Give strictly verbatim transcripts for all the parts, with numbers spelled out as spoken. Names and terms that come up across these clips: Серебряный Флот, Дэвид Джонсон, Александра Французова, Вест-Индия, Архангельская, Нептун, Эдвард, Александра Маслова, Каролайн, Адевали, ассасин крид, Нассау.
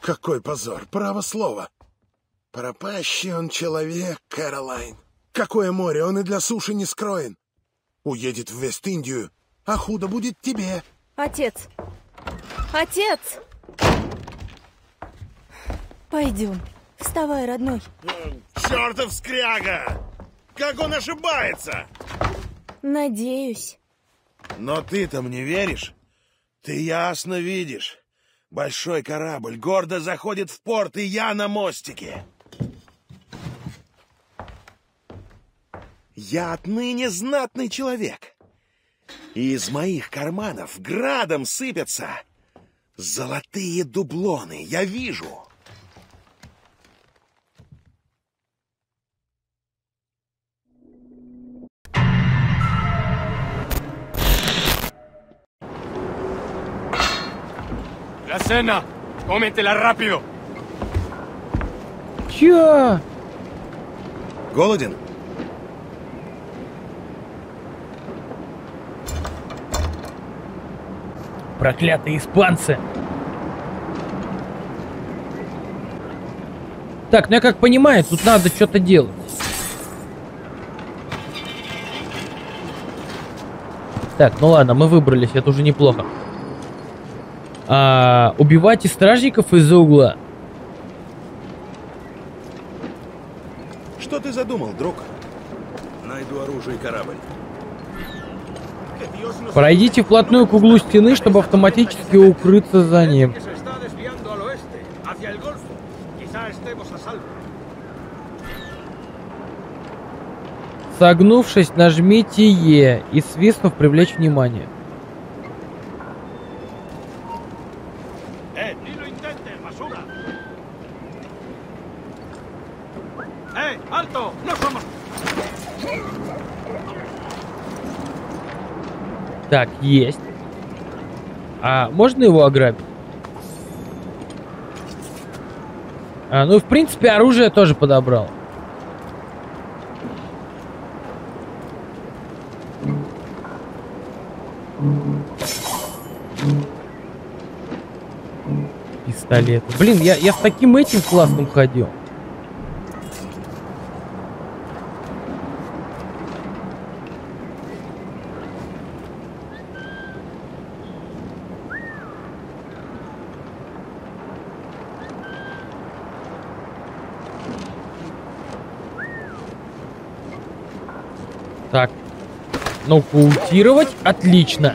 Какой позор, право слово. Пропащий он человек, Каролайн. Какое море, он и для суши не скроен. Уедет в Вест-Индию, а худо будет тебе. Отец! Отец! Пойдем. Вставай, родной. Чертов скряга! Как он ошибается! Надеюсь. Но ты-то мне веришь? Ты ясно видишь. Большой корабль гордо заходит в порт, и я на мостике. Я отныне знатный человек. И из моих карманов градом сыпятся золотые дублоны, я вижу. La cena, cómetela rápido. Чё? Голоден? Проклятые испанцы. Так, ну я как понимаю, тут надо что-то делать. Так, ну ладно, мы выбрались, это уже неплохо. А, убивайте стражников из-за угла. Что ты задумал, друг? Найду оружие и корабль. Пройдите вплотную к углу стены, чтобы автоматически укрыться за ним. Согнувшись, нажмите Е и свистнув привлечь внимание. Так, есть. А можно его ограбить? А, ну, в принципе, оружие тоже подобрал. Пистолет. Блин, я, я с таким этим классным ходил. Так, ну паутировать, отлично.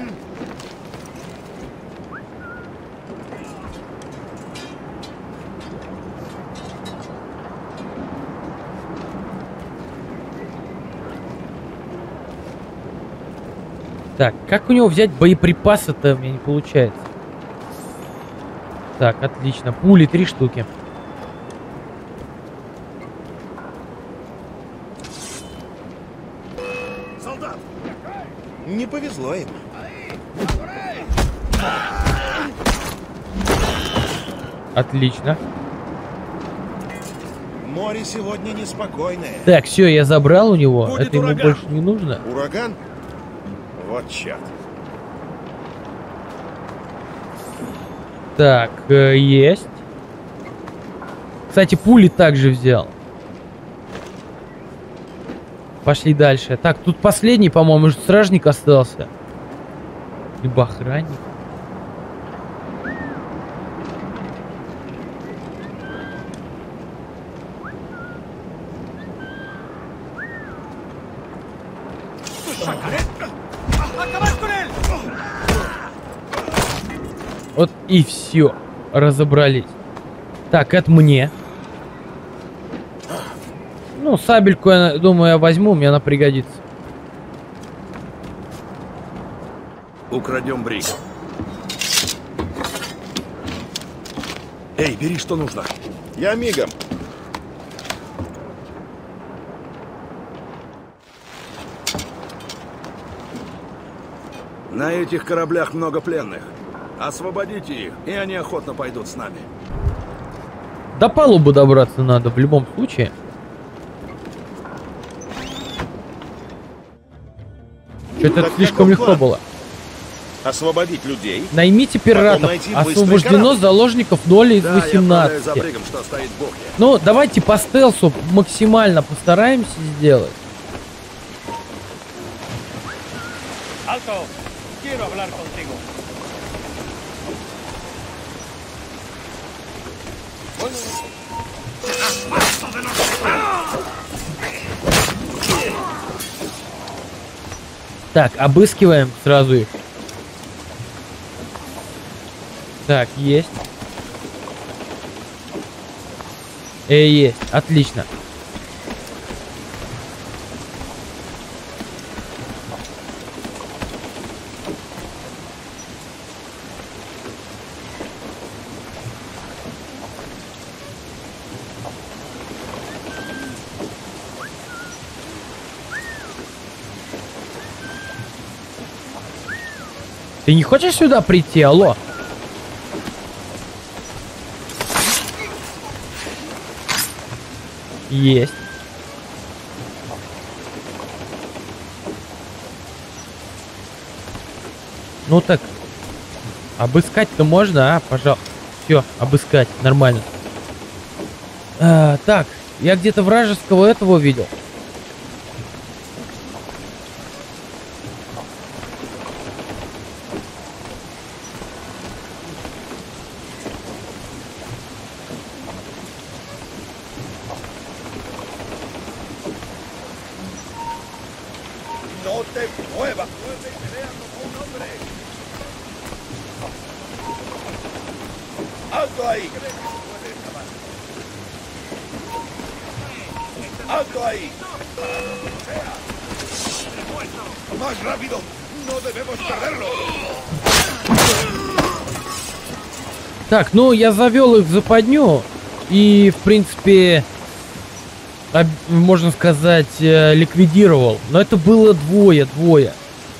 Так, как у него взять боеприпасы-то, мне не получается. Так, отлично, пули три штуки. Не повезло им. Отлично. Море сегодня неспокойное. Так, все, я забрал у него. Будет это ураган. Ему больше не нужно. Ураган? Вот черт. Так, э, есть. Кстати, пули также взял. Пошли дальше. Так, тут последний, по-моему, стражник остался. Либо охранник. Вот и все. Разобрались. Так, это мне. Ну, сабельку, я думаю, я возьму, мне она пригодится. Украдем брик. Эй, бери, что нужно. Я мигом. На этих кораблях много пленных. Освободите их, и они охотно пойдут с нами. До палубы добраться надо в любом случае. Это слишком легко было. освободить людей. Наймите пиратов. Освобождено заложников ноль из восемнадцати. Да, ну, давайте по стелсу максимально постараемся сделать. Так, обыскиваем сразу их. Так, есть. Э, есть. Отлично. Ты не хочешь сюда прийти, алло? Есть. Ну так, обыскать-то можно, а, пожалуйста. Все, обыскать, нормально. А, так, я где-то вражеского этого видел. Так, ну я завел их в западню и, в принципе, об, можно сказать, ликвидировал. Но это было двое, двое.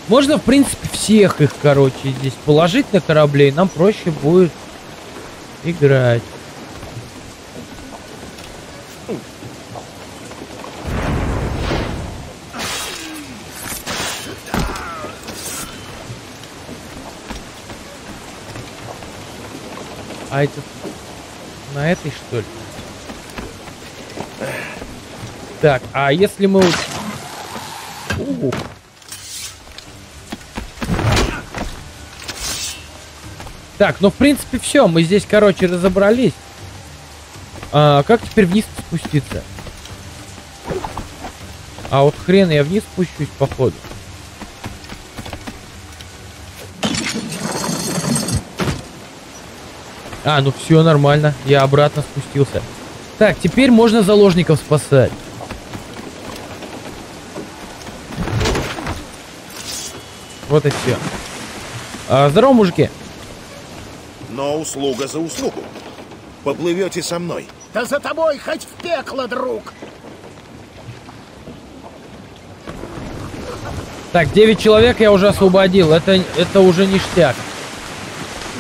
Можно, в принципе, всех их, короче, здесь положить на корабле, и нам проще будет играть. А это на этой, что ли? Так, а если мы... У-у-у. Так, ну в принципе все, мы здесь, короче, разобрались. А, как теперь вниз спуститься? А вот хрен я вниз спущусь, походу. А, ну все нормально, я обратно спустился. Так, теперь можно заложников спасать. Вот и все. А, здорово, мужики. Но услуга за услугу. Поплывете со мной. Да за тобой хоть в пекло, друг. Так, девять человек я уже освободил. Это, это уже ништяк.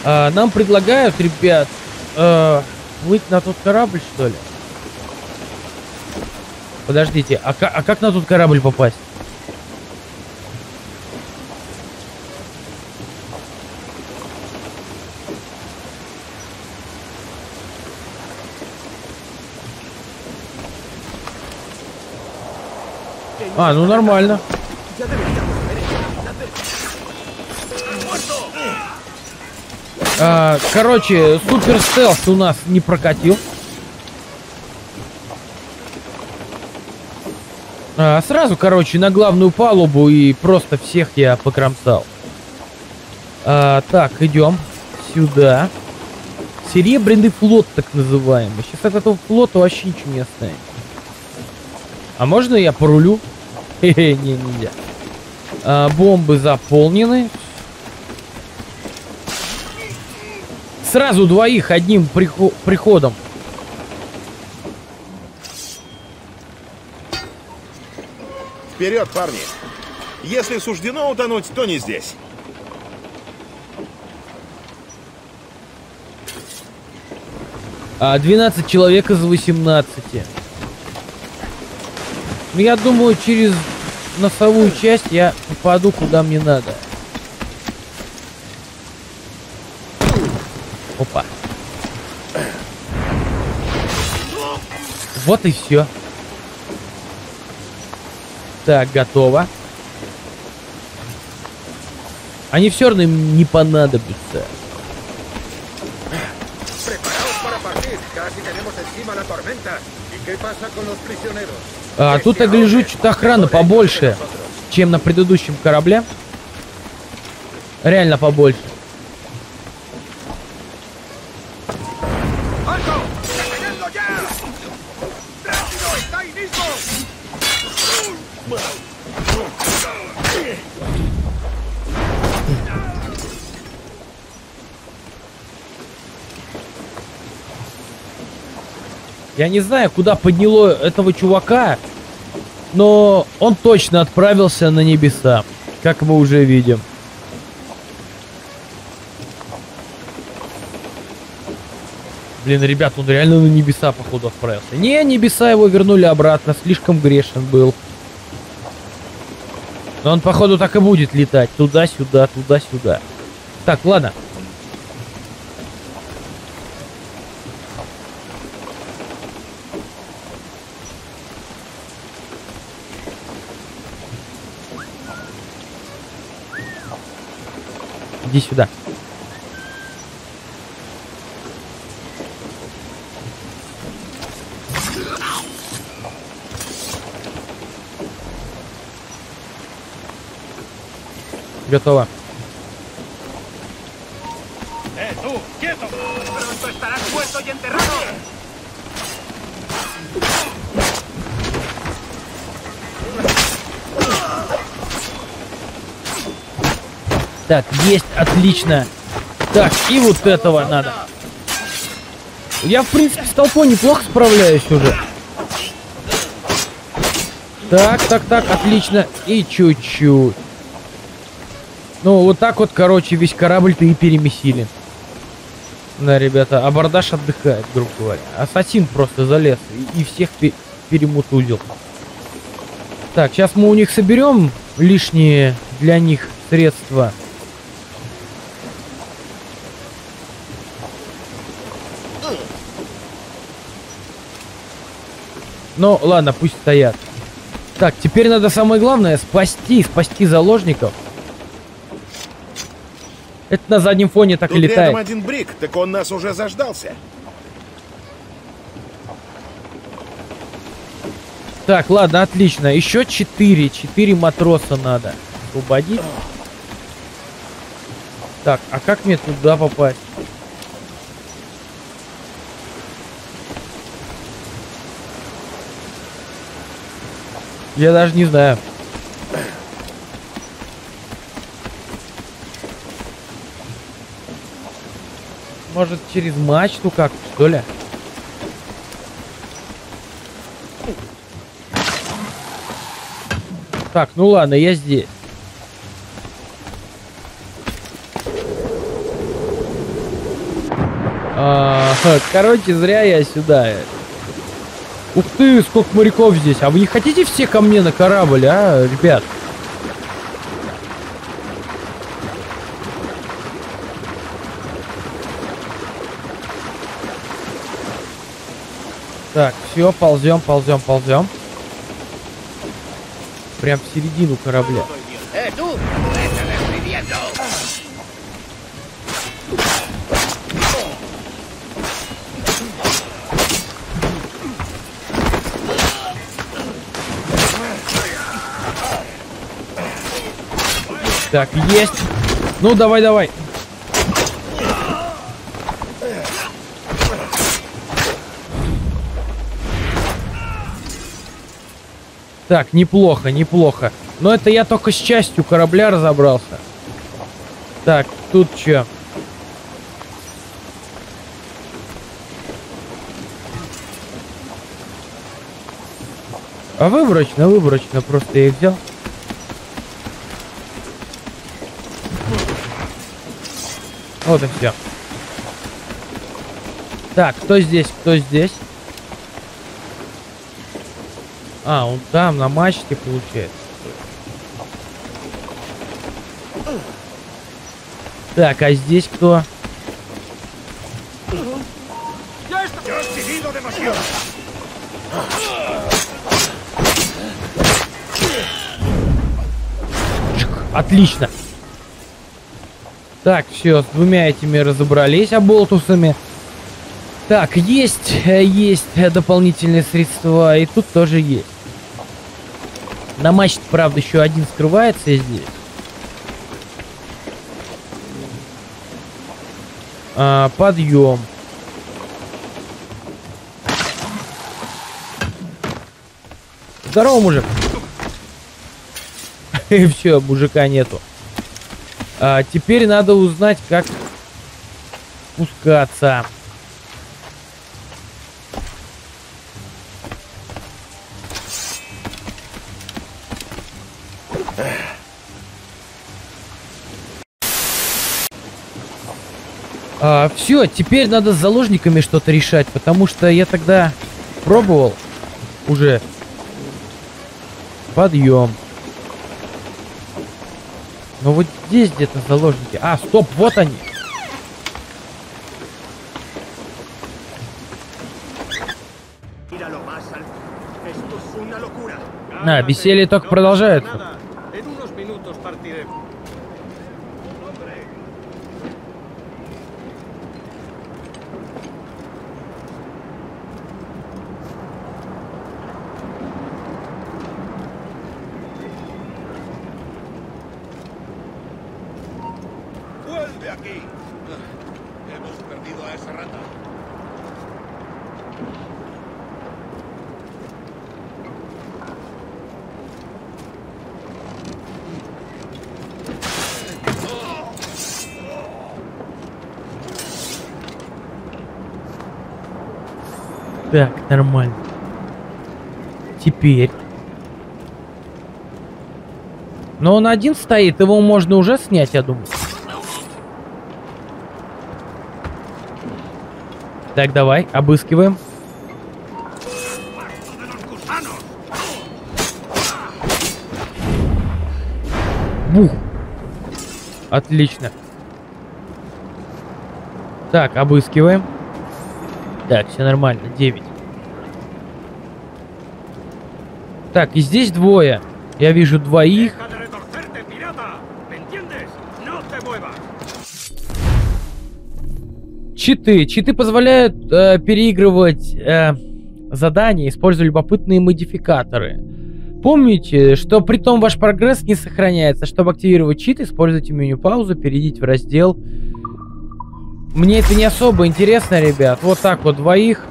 А, нам предлагают, ребят, э, плыть на тот корабль, что ли? Подождите, а, а как на тот корабль попасть? А, ну нормально. А, короче, супер стелс у нас не прокатил. А, сразу, короче, на главную палубу и просто всех я покромсал. А, так, идем сюда. Серебряный флот, так называемый. Сейчас от этого флота вообще ничего не останется. А можно я порулю? Хе-хе, не, нельзя. А, бомбы заполнены. Сразу двоих одним приход приходом. Вперед, парни! Если суждено утонуть, то не здесь. А двенадцать человек из восемнадцати. Я думаю, через носовую часть я попаду куда мне надо. Опа. Вот и все. Так, готово. Они все равно им не понадобятся. А, тут я гляжу, что-то охрана побольше, чем на предыдущем корабле. Реально побольше. Я не знаю, куда подняло этого чувака, но он точно отправился на небеса, как мы уже видим. Блин, ребят, он реально на небеса, походу, отправился. Не, небеса его вернули обратно, слишком грешен был. Но он, походу, так и будет летать туда-сюда, туда-сюда. Так, ладно. Иди сюда. Готово. Так, есть, отлично. Так, и вот этого надо. Я, в принципе, с толпой неплохо справляюсь уже. Так, так, так, отлично. И чуть-чуть. Ну, вот так вот, короче, весь корабль-то и перемесили. Да, ребята, абордаж отдыхает, грубо говоря. Ассасин просто залез и всех пе- перемутузил. Так, сейчас мы у них соберем лишние для них средства. Ну, ладно, пусть стоят. Так, теперь надо самое главное спасти, спасти заложников. Это на заднем фоне так и летает. Тут рядом один брик, так он нас уже заждался. Так, ладно, отлично. Еще четыре, четыре матроса надо освободить. Так, а как мне туда попасть? Я даже не знаю. Может, через мачту как-то, что ли? Так, ну ладно, я здесь. А, короче, зря я сюда. Ух ты, сколько моряков здесь. А вы не хотите все ко мне на корабль, а, ребят? Так, все, ползем, ползем, ползем. Прям в середину корабля. Так, есть. Ну, давай, давай. Так, неплохо, неплохо. Но это я только с частью корабля разобрался. Так, тут что? А выборочно, выборочно, просто я их взял. Вот и все. Так, кто здесь, кто здесь? А, он там на мачте получается. Так, а здесь кто? Yo he exigido demasiado. Отлично. Так, все, с двумя этими разобрались, оболтусами. Так, есть, есть дополнительные средства, и тут тоже есть. На мачте, правда, еще один скрывается здесь. А, подъем. Здорово, мужик. И все, мужика нету. А, теперь надо узнать, как спускаться. А, все, теперь надо с заложниками что-то решать, потому что я тогда пробовал уже. Подъем. Ну вот здесь где-то заложники. А, стоп, вот они. На, веселье только продолжается. Так, нормально. Теперь. Но он один стоит, его можно уже снять, я думаю. Так, давай, обыскиваем. Бух. Отлично. Так, обыскиваем. Так, все нормально, девять. Так, и здесь двое. Я вижу двоих. Читы. Читы позволяют э, переигрывать э, задания, используя любопытные модификаторы. Помните, что при том ваш прогресс не сохраняется. Чтобы активировать чит, используйте меню паузы, перейдите в раздел... Мне это не особо интересно, ребят. Вот так вот, двоих.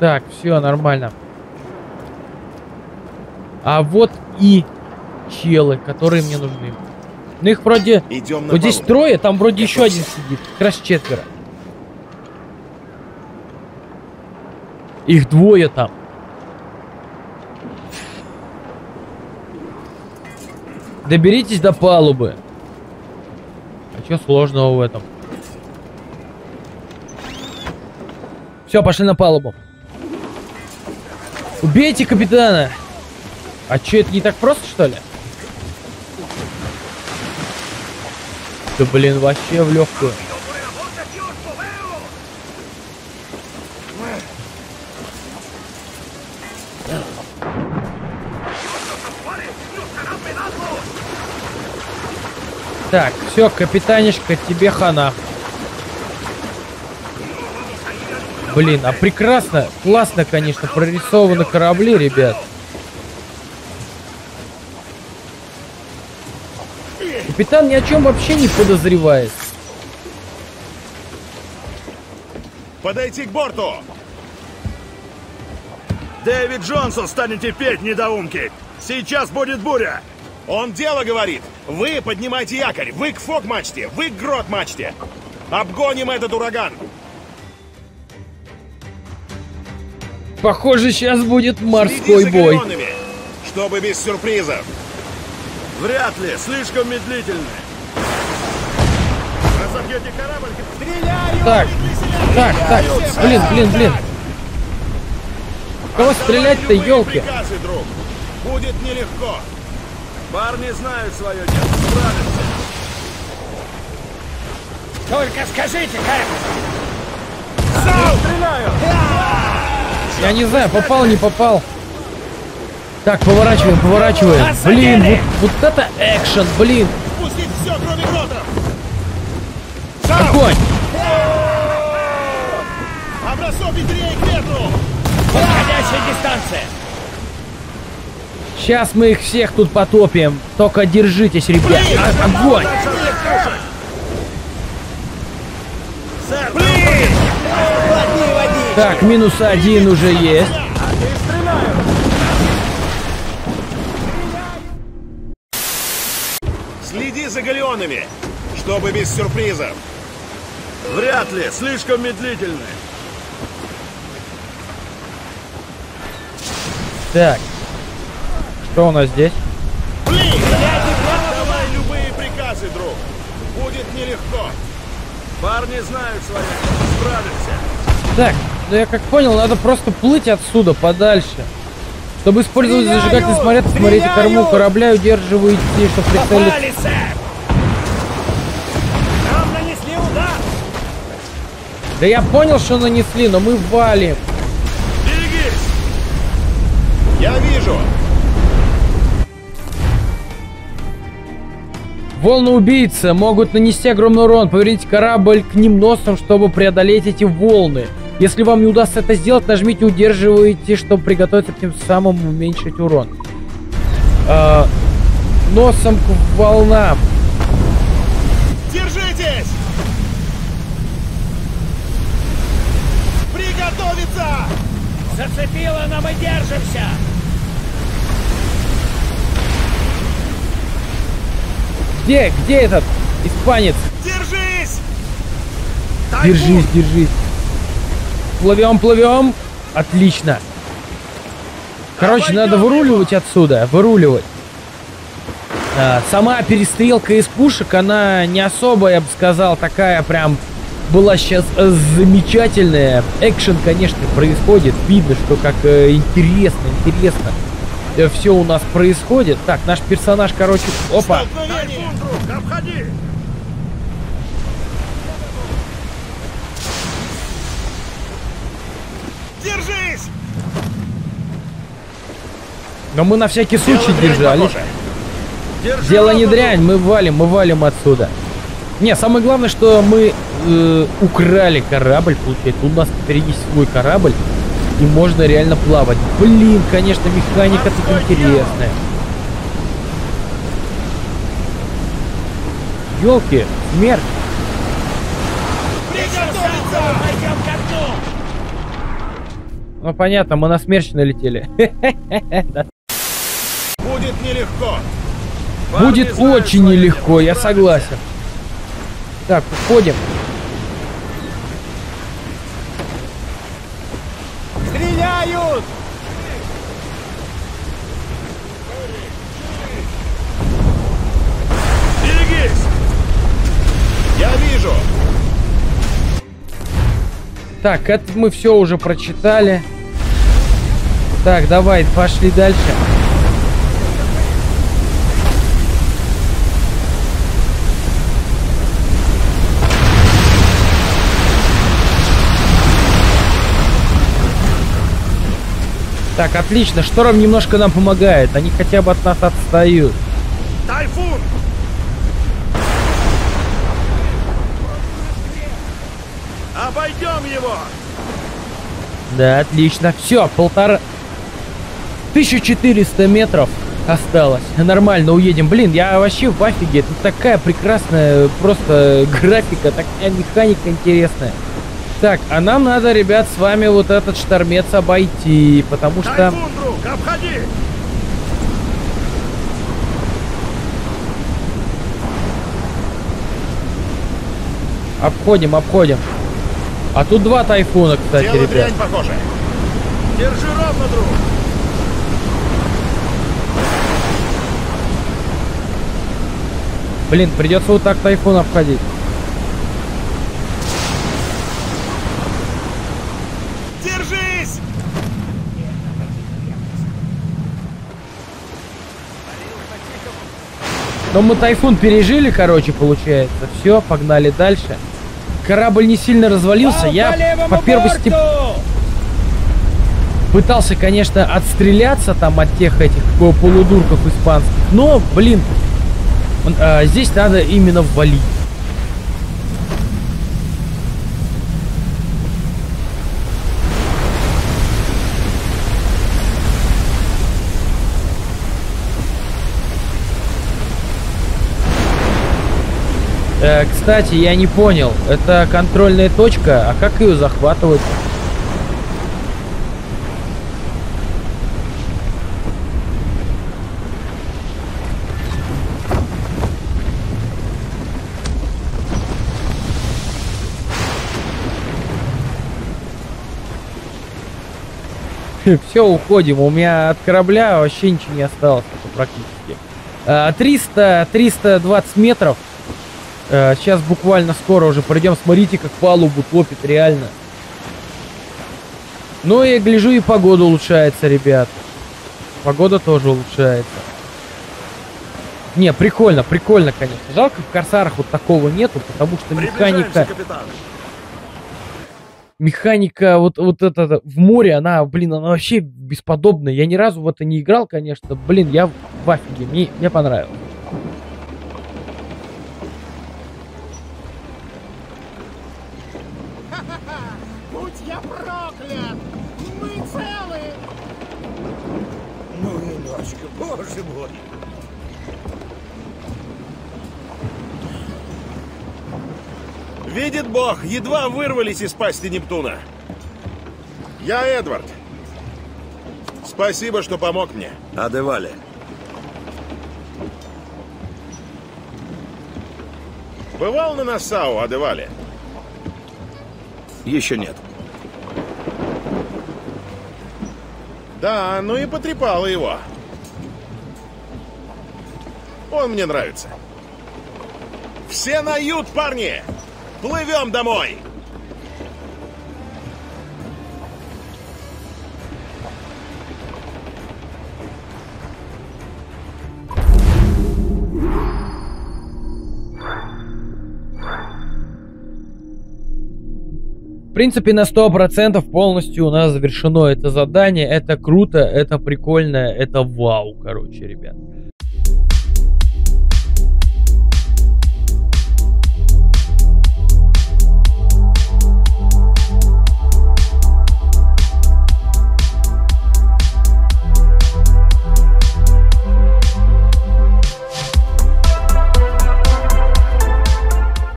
Так, все нормально. А вот и челы, которые мне нужны. Ну их вроде... Идем вот здесь трое, там вроде еще один сидит. Как раз четверо. Их двое там. Доберитесь до палубы. А что сложного в этом? Все, пошли на палубу. Убейте капитана. А что, это не так просто, что ли? Да блин, вообще в легкую. Так, все, капитанишка, тебе хана. Блин, а прекрасно, классно, конечно, прорисованы корабли, ребят. Капитан ни о чем вообще не подозревает. Подойти к борту! Дэвид Джонсон, станете петь, недоумки! Сейчас будет буря! Он дело говорит. Вы поднимайте якорь, вы к фок-мачте, вы к грот-мачте. Обгоним этот ураган. Похоже, сейчас будет морской бой. Чтобы без сюрпризов. Вряд ли, слишком медлительны. Разобьете корабль, стреляют! Так, так, так, блин, блин, блин. Кого стрелять-то, елки? Будет нелегко. Парни знают свое дело, справятся. Только скажите, Кэп! Сау! Стреляю! Я не знаю, попал, не попал. Так, поворачиваем, поворачиваем. Блин, вот, вот это экшен, блин. Пустить все, кроме ротора. Огонь! Образцов ветрее к ветру! Подходящая дистанция! Сейчас мы их всех тут потопим. Только держитесь, ребят. Блин, а, огонь! Блин! Так, минус один уже есть. Следи за галеонами, чтобы без сюрпризов. Вряд ли, слишком медлительны. Так. Что у нас здесь? Блин, давай любые приказы, друг. Будет нелегко. Парни знают свои, справимся. Так, ну я как понял, надо просто плыть отсюда подальше. Чтобы использовать зажигательный снаряд, смотрите корму корабля, удерживаете, чтобы прицелить. Нам нанесли удар. Да я понял, что нанесли, но мы валим. Берегись. Я вижу. Волны-убийцы могут нанести огромный урон. Поверните корабль к ним носом, чтобы преодолеть эти волны. Если вам не удастся это сделать, нажмите удерживаете, чтобы приготовиться, тем самым уменьшить урон. А, носом к волнам. Держитесь! Приготовиться! Зацепило, но мы держимся! Где? Где этот испанец? Держись! Держись, держись. Плывем, плывем. Отлично. Короче, надо выруливать отсюда. Выруливать. А, сама перестрелка из пушек, она не особо, я бы сказал, такая прям была сейчас замечательная. Экшен, конечно, происходит. Видно, что как интересно, интересно. Все у нас происходит. Так, наш персонаж, короче, опа. Держись! Но мы на всякий случай держались. Дело не дрянь, мы валим, мы валим отсюда. Не, самое главное, что мы э, украли корабль, получается, у нас теперь есть свой корабль. И можно реально плавать. Блин, конечно, механика тут интересная. Ёлки, смерть. Ну понятно, мы на смерч налетели. Будет нелегко. Будет очень нелегко, я согласен. Так, уходим. Стреляют! Берегись! Я вижу! Так, это мы все уже прочитали. Так, давай, пошли дальше. Так, отлично, шторм немножко нам помогает. Они хотя бы от нас отстают. Тайфун! Обойдем его! Да, отлично. Все, полтора... тысяча четыреста метров осталось. Нормально, уедем. Блин, я вообще в офиге. Тут такая прекрасная просто графика, такая механика интересная. Так, а нам надо, ребят, с вами вот этот штормец обойти, потому что... Тайфун, друг, обходи! Обходим, обходим. А тут два тайфуна, кстати, дело, ребят. Дрянь, похоже. Держи ровно, друг. Блин, придется вот так тайфун обходить. Держись! Но мы тайфун пережили, короче, получается. Все, погнали дальше. Корабль не сильно развалился. Я по первости пытался, конечно, отстреляться там от тех этих полудурков испанских. Но, блин, здесь надо именно ввалить. Э, кстати, я не понял, это контрольная точка, а как ее захватывать? Все, уходим. У меня от корабля вообще ничего не осталось практически. триста, триста двадцать метров. Сейчас буквально скоро уже пройдем. Смотрите, как палубу топит, реально. Ну, я гляжу, и погода улучшается, ребят. Погода тоже улучшается. Не, прикольно, прикольно, конечно. Жалко, в Корсарах вот такого нету, потому что механика... Капитан. Механика вот, вот это в море, она, блин, она вообще бесподобная. Я ни разу в это не играл, конечно. Блин, я в афиге, мне, мне понравилось. Видит Бог, едва вырвались из пасти Нептуна. Я Эдвард. Спасибо, что помог мне. Адевали. Бывал на Нассау, Адевали? Еще нет. Да, ну и потрепало его. Он мне нравится. Все на ют, парни! Плывем домой! В принципе, на сто процентов полностью у нас завершено это задание. Это круто, это прикольно, это вау, короче, ребят.